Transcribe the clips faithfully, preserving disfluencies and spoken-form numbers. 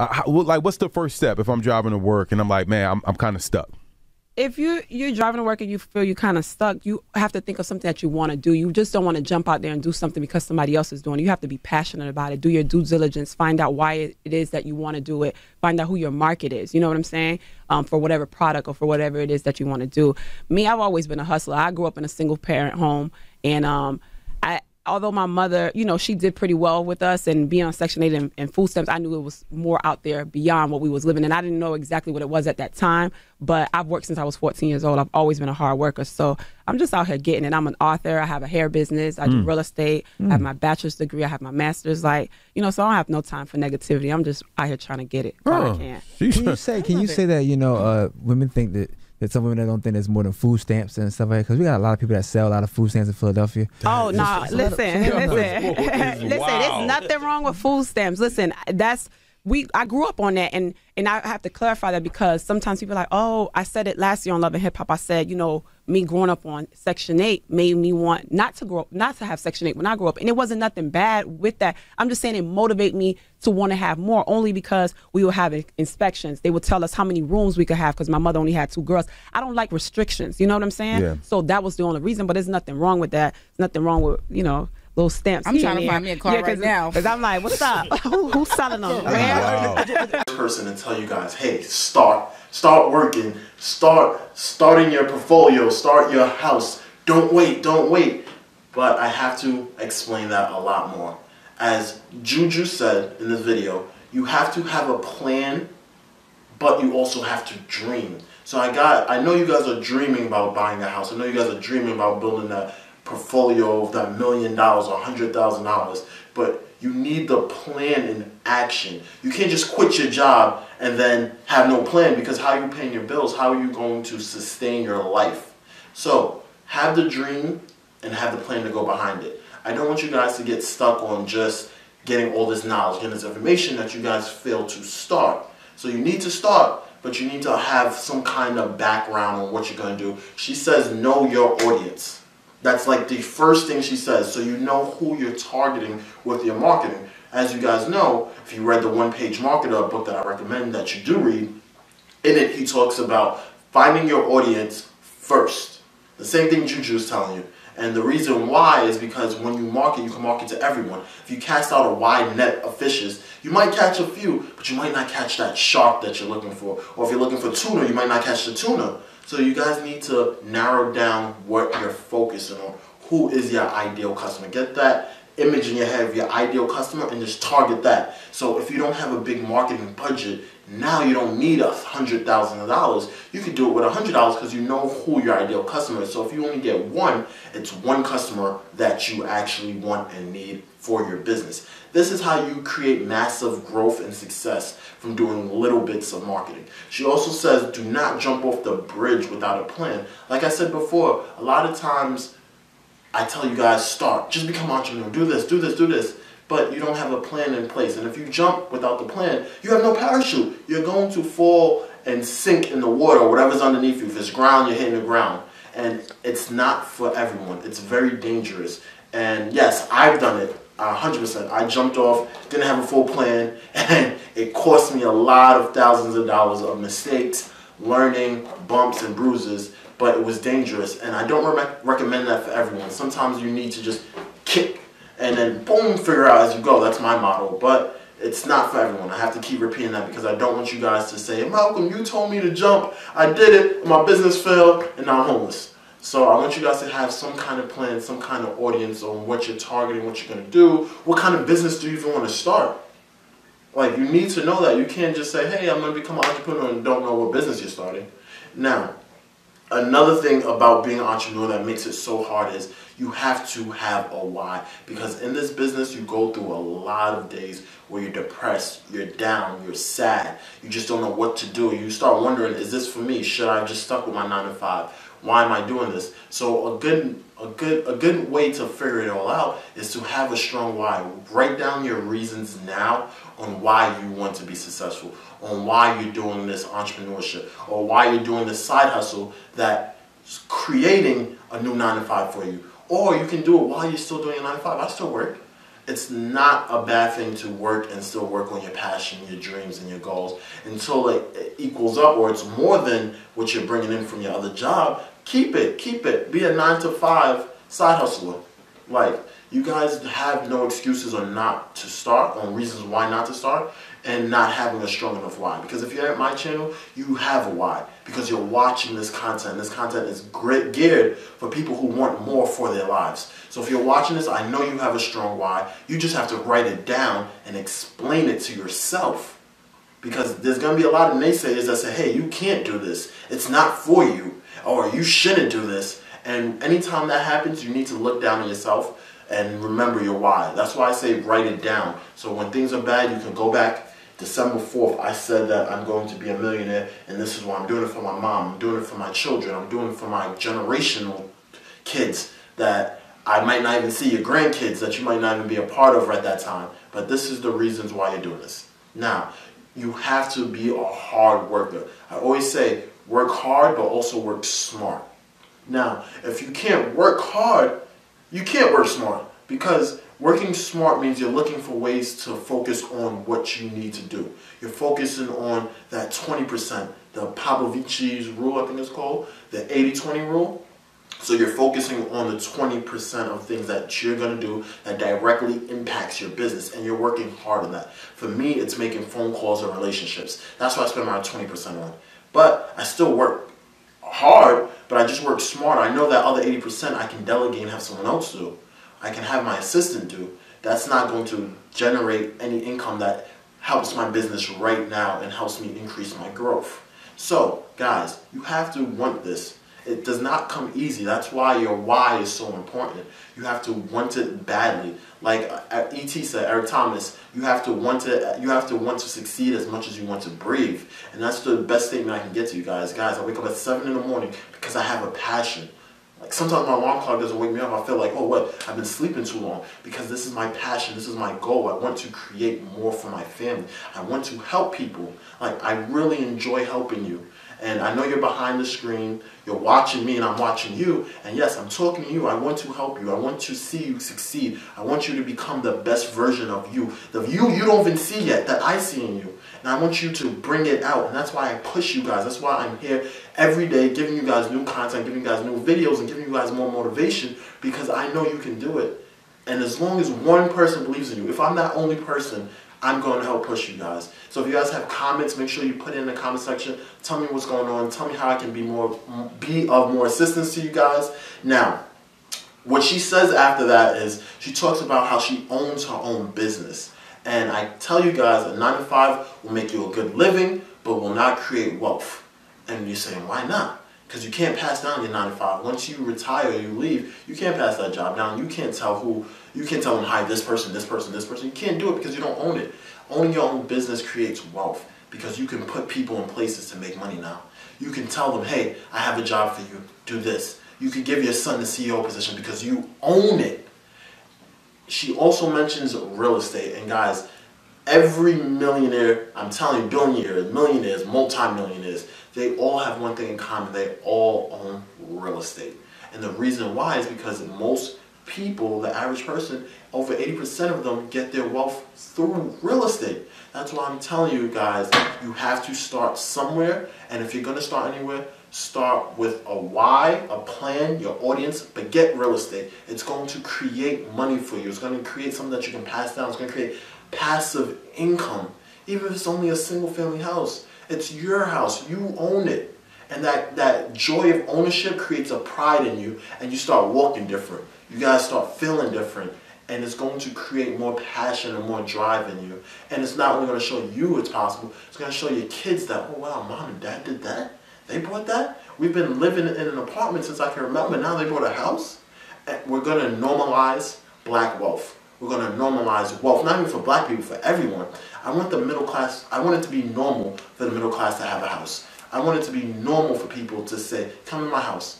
Uh, how, like, what's the first step if I'm driving to work and I'm like, man, I'm, I'm kind of stuck? If you, you're driving to work and you feel you're kind of stuck, you have to think of something that you want to do. You just don't want to jump out there and do something because somebody else is doing it. You have to be passionate about it. Do your due diligence. Find out why it is that you want to do it. Find out who your market is. You know what I'm saying? Um, for whatever product or for whatever it is that you want to do. Me, I've always been a hustler. I grew up in a single-parent home. And um, I, although my mother, you know, she did pretty well with us and being on Section eight and, and food stamps, I knew it was more out there beyond what we was living. And I didn't know exactly what it was at that time. But I've worked since I was fourteen years old. I've always been a hard worker. So I'm just out here getting it. I'm an author. I have a hair business. I do mm. real estate. Mm. I have my bachelor's degree. I have my master's. Like, you know, so I don't have no time for negativity. I'm just out here trying to get it. Oh, I can. Can you say, can you say that, you know, uh, women think that, that some women that don't think there's more than food stamps and stuff like that? Because we got a lot of people that sell a lot of food stamps in Philadelphia. Oh, no, nah, listen, listen, listen, there's nothing wrong with food stamps. Listen, that's, we, I grew up on that, and, and I have to clarify that because sometimes people are like, oh, I said it last year on Love and Hip Hop. I said, you know, me growing up on Section eight made me want not to grow, not to have Section eight when I grew up. And it wasn't nothing bad with that. I'm just saying it motivated me to want to have more only because we were having inspections. They would tell us how many rooms we could have because my mother only had two girls. I don't like restrictions. You know what I'm saying? Yeah. So that was the only reason, but there's nothing wrong with that. There's nothing wrong with, you know, little stamps. I'm trying to find me a car yeah, right now. Because I'm like, what's up? Who, who's selling them? Wow. Person to tell you guys, hey, start. Start working. Start starting your portfolio. Start your house. Don't wait. Don't wait. But I have to explain that a lot more. As Juju said in this video, you have to have a plan, but you also have to dream. So I got, I know you guys are dreaming about buying a house. I know you guys are dreaming about building that portfolio of that million dollars or a hundred thousand dollars, but you need the plan in action. You can't just quit your job and then have no plan, because how are you paying your bills? How are you going to sustain your life? So have the dream and have the plan to go behind it. I don't want you guys to get stuck on just getting all this knowledge and this information that you guys fail to start. So you need to start, but you need to have some kind of background on what you're gonna do. She says, know your audience. That's like the first thing she says, so you know who you're targeting with your marketing. As you guys know, if you read the One Page Marketer, a book that I recommend that you do read, in it he talks about finding your audience first. The same thing Juju is telling you. And the reason why is because when you market, you can market to everyone. If you cast out a wide net of fishes, you might catch a few, but you might not catch that shark that you're looking for. Or if you're looking for tuna, you might not catch the tuna. So you guys need to narrow down what you're focusing on. Who is your ideal customer? Get that image in your head of your ideal customer and just target that. So if you don't have a big marketing budget, now you don't need a hundred thousand dollars. You can do it with a hundred dollars because you know who your ideal customer is. So if you only get one, it's one customer that you actually want and need for your business. This is how you create massive growth and success from doing little bits of marketing. She also says, do not jump off the bridge without a plan. Like I said before, a lot of times I tell you guys, start, just become an entrepreneur, do this, do this, do this, but you don't have a plan in place. And if you jump without the plan, you have no parachute. You're going to fall and sink in the water, whatever's underneath you. If it's ground, you're hitting the ground. And it's not for everyone. It's very dangerous. And yes, I've done it. one hundred percent. I jumped off, didn't have a full plan, and it cost me a lot of thousands of dollars of mistakes, learning, bumps and bruises, but it was dangerous, and I don't re recommend that for everyone. Sometimes you need to just kick and then boom, figure out as you go. That's my motto, but it's not for everyone. I have to keep repeating that because I don't want you guys to say, Malcolm, you told me to jump, I did it, my business failed, and now I'm homeless. So I want you guys to have some kind of plan, some kind of audience on what you're targeting, what you're going to do. What kind of business do you even want to start? Like, you need to know that. You can't just say, hey, I'm going to become an entrepreneur and don't know what business you're starting. Now, another thing about being an entrepreneur that makes it so hard is you have to have a why. Because in this business, you go through a lot of days where you're depressed, you're down, you're sad. You just don't know what to do. You start wondering, is this for me? Should I just stuck with my nine to five? Why am I doing this? So a good, a good, a good way to figure it all out is to have a strong why. Write down your reasons now on why you want to be successful, on why you're doing this entrepreneurship, or why you're doing this side hustle that's creating a new nine to five for you. Or you can do it while you're still doing a nine to five. I still work. it's not a bad thing to work and still work on your passion, your dreams, and your goals until like, it equals up or it's more than what you're bringing in from your other job. Keep it, keep it. Be a nine to five side hustler. Like, you guys have no excuses on not to start, on reasons why not to start, and not having a strong enough why. Because if you're at my channel, you have a why. Because you're watching this content. This content is great, geared for people who want more for their lives. So if you're watching this, I know you have a strong why. You just have to write it down and explain it to yourself. Because there's going to be a lot of naysayers that say, hey, you can't do this. It's not for you. Or you shouldn't do this. And anytime that happens, you need to look down on yourself and remember your why. That's why I say write it down. So when things are bad, you can go back. December fourth, I said that I'm going to be a millionaire, and this is why I'm doing it for my mom. I'm doing it for my children. I'm doing it for my generational kids that I might not even see, your grandkids that you might not even be a part of at that time. But this is the reasons why you're doing this. Now, you have to be a hard worker. I always say work hard, but also work smart. Now, if you can't work hard, you can't work smart, because working smart means you're looking for ways to focus on what you need to do. You're focusing on that twenty percent, the Pavlovich's rule, I think it's called, the eighty twenty rule. So you're focusing on the twenty percent of things that you're going to do that directly impacts your business, and you're working hard on that. For me, it's making phone calls and relationships. That's what I spend my twenty percent on. But I still work hard, but I just work smart. I know that other eighty percent I can delegate and have someone else do. I can have my assistant do. That's not going to generate any income that helps my business right now and helps me increase my growth. So, guys, you have to want this. It does not come easy. That's why your why is so important. You have to want it badly. Like E T said, Eric Thomas, you have to want it. You have to want to succeed as much as you want to breathe. And that's the best statement I can get to you guys. Guys, I wake up at seven in the morning because I have a passion. Like, sometimes my alarm clock doesn't wake me up. I feel like, oh, what? I've been sleeping too long, because this is my passion. This is my goal. I want to create more for my family. I want to help people. Like, I really enjoy helping you. And I know you're behind the screen, you're watching me and I'm watching you, and yes, I'm talking to you. I want to help you. I want to see you succeed. I want you to become the best version of you. The you you don't even see yet that I see in you. And I want you to bring it out. And that's why I push you guys. That's why I'm here every day giving you guys new content, giving you guys new videos, and giving you guys more motivation, because I know you can do it. And as long as one person believes in you, if I'm that only person, I'm going to help push you guys. So if you guys have comments, make sure you put it in the comment section. Tell me what's going on. Tell me how I can be more, be of more assistance to you guys. Now, what she says after that is she talks about how she owns her own business. And I tell you guys, a nine to five will make you a good living, but will not create wealth. And you're saying, why not? Because you can't pass down your nine to five. Once you retire, you leave, you can't pass that job down. You can't tell who. You can't tell them, hi, this person, this person, this person. You can't do it because you don't own it. Owning your own business creates wealth, because you can put people in places to make money now. You can tell them, hey, I have a job for you. Do this. You can give your son the C E O position because you own it. She also mentions real estate. And guys, every millionaire, I'm telling you, billionaires, millionaires, multi-millionaires, they all have one thing in common. They all own real estate. And the reason why is because most people, the average person, over eighty percent of them get their wealth through real estate. That's why I'm telling you guys, you have to start somewhere, and if you're going to start anywhere, start with a why, a plan, your audience, but get real estate. It's going to create money for you. It's going to create something that you can pass down. It's going to create passive income. Even if it's only a single family house, it's your house. You own it. And that, that joy of ownership creates a pride in you, and you start walking different. You guys start feeling different, and it's going to create more passion and more drive in you. And it's not only going to show you it's possible, it's going to show your kids that, oh wow, mom and dad did that? They bought that? We've been living in an apartment since I can remember, now they bought a house? And we're going to normalize black wealth. We're going to normalize wealth, not even for black people, for everyone. I want the middle class, I want it to be normal for the middle class to have a house. I want it to be normal for people to say, come in my house.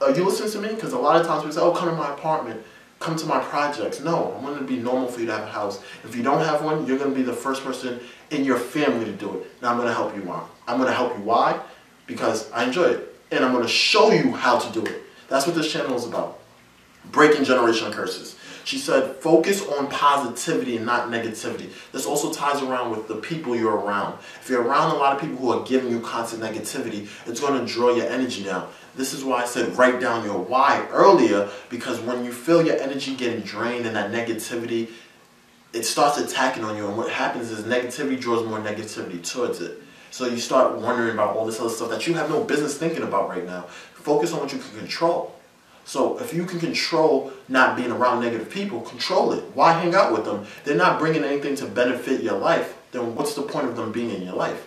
Are you listening to me? Because a lot of times people say, oh, come to my apartment, come to my projects. No, I want it to be normal for you to have a house. If you don't have one, you're going to be the first person in your family to do it. Now I'm going to help you out. I'm going to help you. Why? Because I enjoy it. And I'm going to show you how to do it. That's what this channel is about. Breaking generational curses. She said, focus on positivity and not negativity. This also ties around with the people you're around. If you're around a lot of people who are giving you constant negativity, it's going to draw your energy down. This is why I said write down your why earlier, because when you feel your energy getting drained and that negativity, it starts attacking on you, and what happens is negativity draws more negativity towards it. So you start wondering about all this other stuff that you have no business thinking about right now. Focus on what you can control. So if you can control not being around negative people, control it. Why hang out with them? They're not bringing anything to benefit your life. Then what's the point of them being in your life?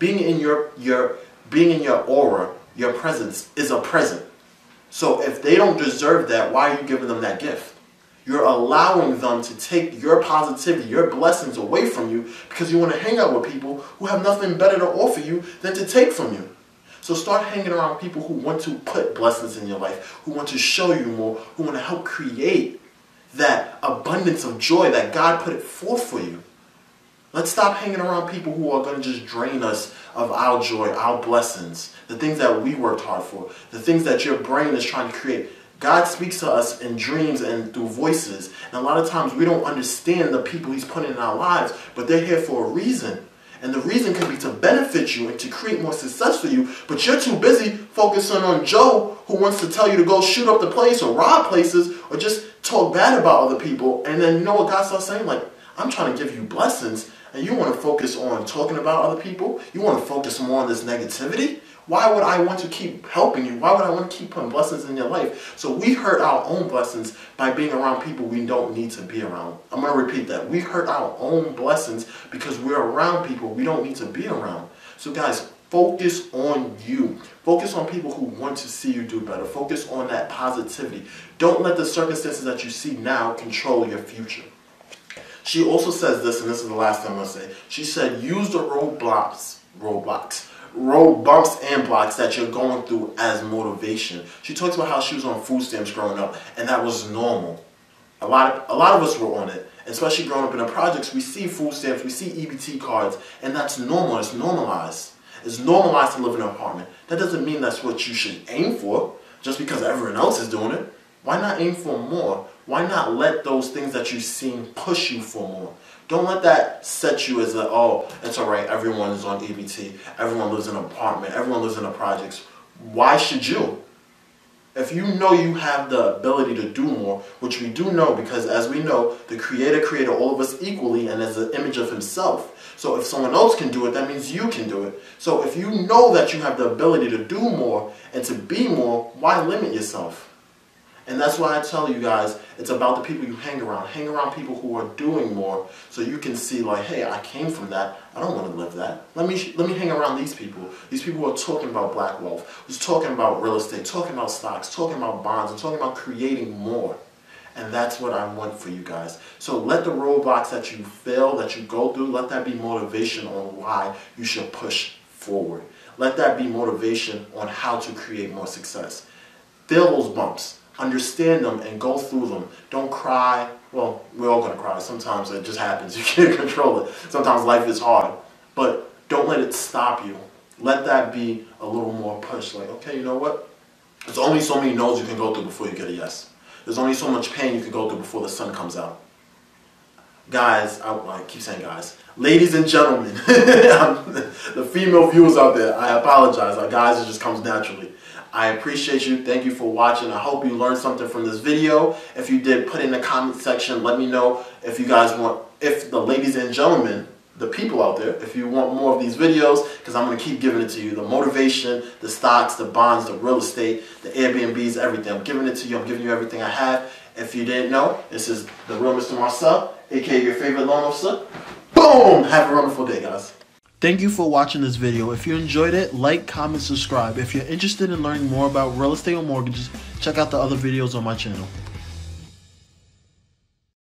Being in your, your, being in your aura, your presence is a present. So if they don't deserve that, why are you giving them that gift? You're allowing them to take your positivity, your blessings away from you because you want to hang out with people who have nothing better to offer you than to take from you. So start hanging around people who want to put blessings in your life, who want to show you more, who want to help create that abundance of joy that God put it forth for you. Let's stop hanging around people who are going to just drain us of our joy, our blessings, the things that we worked hard for, the things that your brain is trying to create. God speaks to us in dreams and through voices. And a lot of times we don't understand the people he's putting in our lives, but they're here for a reason. And the reason could be to benefit you and to create more success for you, but you're too busy focusing on Joe who wants to tell you to go shoot up the place or rob places or just talk bad about other people. And then you know what God starts saying? Like, I'm trying to give you blessings and you want to focus on talking about other people? You want to focus more on this negativity? Why would I want to keep helping you? Why would I want to keep putting blessings in your life? So we hurt our own blessings by being around people we don't need to be around. I'm going to repeat that. We hurt our own blessings because we're around people we don't need to be around. So guys, focus on you. Focus on people who want to see you do better. Focus on that positivity. Don't let the circumstances that you see now control your future. She also says this, and this is the last thing I'm going to say. She said, use the roadblocks. Roadblocks. road bumps and blocks that you're going through as motivation. She talks about how she was on food stamps growing up, and that was normal. A lot of, a lot of us were on it, especially growing up in the projects. We see food stamps, we see E B T cards, and that's normal. It's normalized. It's normalized to live in an apartment. That doesn't mean that's what you should aim for, just because everyone else is doing it. Why not aim for more? Why not let those things that you've seen push you for more? Don't let that set you as a, oh, it's all right, everyone is on E B T, everyone lives in an apartment, everyone lives in the projects. Why should you? If you know you have the ability to do more, which we do know because as we know, the Creator created all of us equally and as an image of Himself. So if someone else can do it, that means you can do it. So if you know that you have the ability to do more and to be more, why limit yourself? And that's why I tell you guys, it's about the people you hang around. Hang around people who are doing more so you can see like, hey, I came from that. I don't want to live that. Let me, let me hang around these people. These people who are talking about black wealth, who's talking about real estate, talking about stocks, talking about bonds, and talking about creating more. And that's what I want for you guys. So let the roadblocks that you fail, that you go through, let that be motivation on why you should push forward. Let that be motivation on how to create more success. Feel those bumps. Understand them and go through them. Don't cry. Well, we're all going to cry. Sometimes it just happens. You can't control it. Sometimes life is hard. But don't let it stop you. Let that be a little more push. Like, okay, you know what? There's only so many no's you can go through before you get a yes. There's only so much pain you can go through before the sun comes out. Guys, I, I keep saying guys. Ladies and gentlemen, the female viewers out there, I apologize. Our guys, it just comes naturally. I appreciate you. Thank you for watching. I hope you learned something from this video. If you did, put in the comment section. Let me know if you guys want, if the ladies and gentlemen, the people out there, if you want more of these videos, because I'm going to keep giving it to you. The motivation, the stocks, the bonds, the real estate, the Airbnbs, everything. I'm giving it to you. I'm giving you everything I have. If you didn't know, this is the real Mister Marcelle, a k a your favorite loan officer. Boom! Have a wonderful day, guys. Thank you for watching this video. If you enjoyed it, like, comment, subscribe. If you're interested in learning more about real estate or mortgages, check out the other videos on my channel.